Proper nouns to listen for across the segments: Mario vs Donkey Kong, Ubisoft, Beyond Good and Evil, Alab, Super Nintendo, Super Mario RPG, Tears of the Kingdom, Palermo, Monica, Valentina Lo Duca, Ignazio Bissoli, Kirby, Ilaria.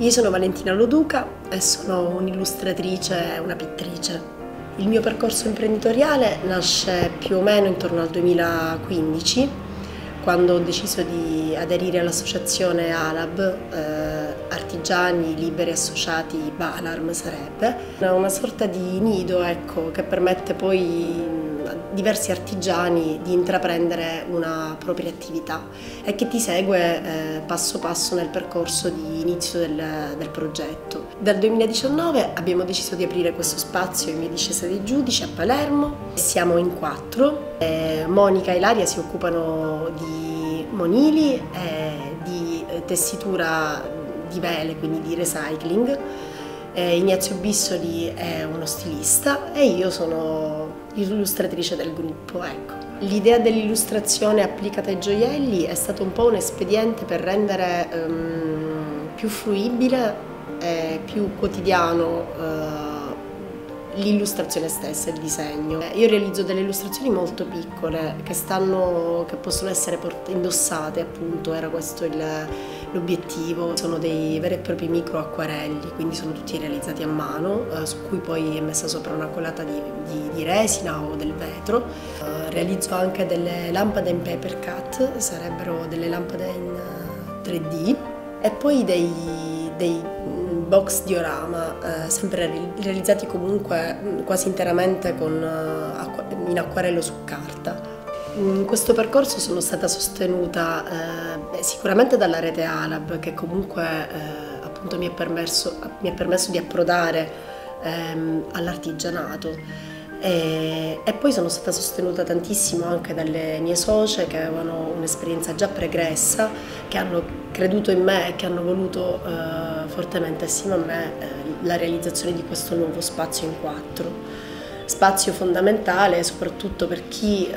Io sono Valentina Lo Duca e sono un'illustratrice e una pittrice. Il mio percorso imprenditoriale nasce più o meno intorno al 2015, quando ho deciso di aderire all'associazione Alab, artigiani liberi associati Balarm sarebbe. È una sorta di nido, ecco, che permette poi diversi artigiani di intraprendere una propria attività e che ti segue passo passo nel percorso di inizio del progetto. Dal 2019 abbiamo deciso di aprire questo spazio in via di Cesare dei Giudici a Palermo. Siamo in 4, Monica e Ilaria si occupano di monili e di tessitura di vele, quindi di recycling. Ignazio Bissoli è uno stilista e io sono illustratrice del gruppo. Ecco. L'idea dell'illustrazione applicata ai gioielli è stato un po' un espediente per rendere più fruibile e più quotidiano l'illustrazione stessa, il disegno. Io realizzo delle illustrazioni molto piccole che possono essere indossate, appunto, era questo l'obiettivo. Sono dei veri e propri micro acquerelli, quindi sono tutti realizzati a mano, su cui poi è messa sopra una colata di resina o del vetro. Realizzo anche delle lampade in paper cut, sarebbero delle lampade in 3D, e poi dei box diorama, sempre realizzati comunque quasi interamente in acquarello su carta. In questo percorso sono stata sostenuta sicuramente dalla rete Alab, che comunque appunto mi ha permesso di approdare all'artigianato. E poi sono stata sostenuta tantissimo anche dalle mie socie, che avevano un'esperienza già pregressa, che hanno creduto in me e che hanno voluto fortemente assieme a me la realizzazione di questo nuovo spazio in 4. Spazio fondamentale soprattutto per chi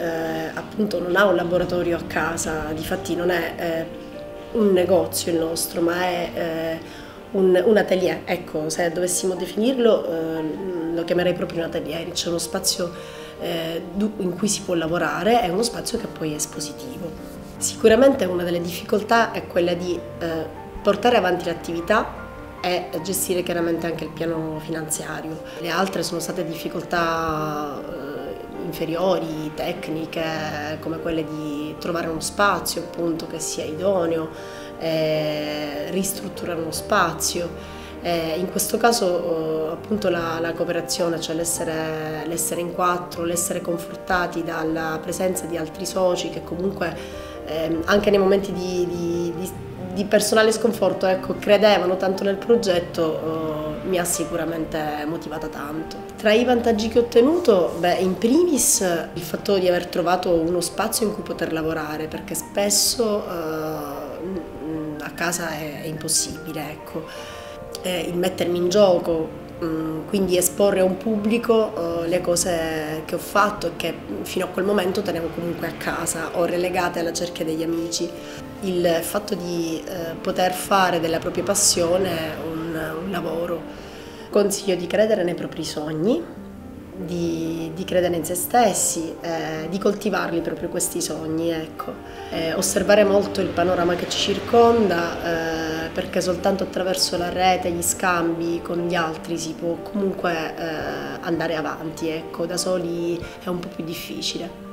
appunto non ha un laboratorio a casa, difatti non è un negozio il nostro, ma è un atelier, ecco, se dovessimo definirlo lo chiamerei proprio un atelier. C'è uno spazio in cui si può lavorare, è uno spazio che poi è espositivo. Sicuramente una delle difficoltà è quella di portare avanti l'attività e gestire chiaramente anche il piano finanziario. Le altre sono state difficoltà inferiori, tecniche, come quelle di trovare uno spazio, appunto, che sia idoneo, ristrutturare uno spazio. In questo caso appunto la cooperazione, cioè l'essere in 4, l'essere confortati dalla presenza di altri soci che comunque anche nei momenti di personale sconforto, ecco, credevano tanto nel progetto, mi ha sicuramente motivata tanto. Tra i vantaggi che ho ottenuto, beh, in primis il fatto di aver trovato uno spazio in cui poter lavorare, perché spesso a casa è impossibile, ecco. Il mettermi in gioco, quindi esporre a un pubblico le cose che ho fatto e che fino a quel momento tenevo comunque a casa o relegate alla cerchia degli amici. Il fatto di poter fare della propria passione un lavoro. Consiglio di credere nei propri sogni, di credere in se stessi, di coltivarli proprio questi sogni, ecco. Osservare molto il panorama che ci circonda, perché soltanto attraverso la rete, gli scambi con gli altri si può comunque andare avanti, ecco, da soli è un po' più difficile.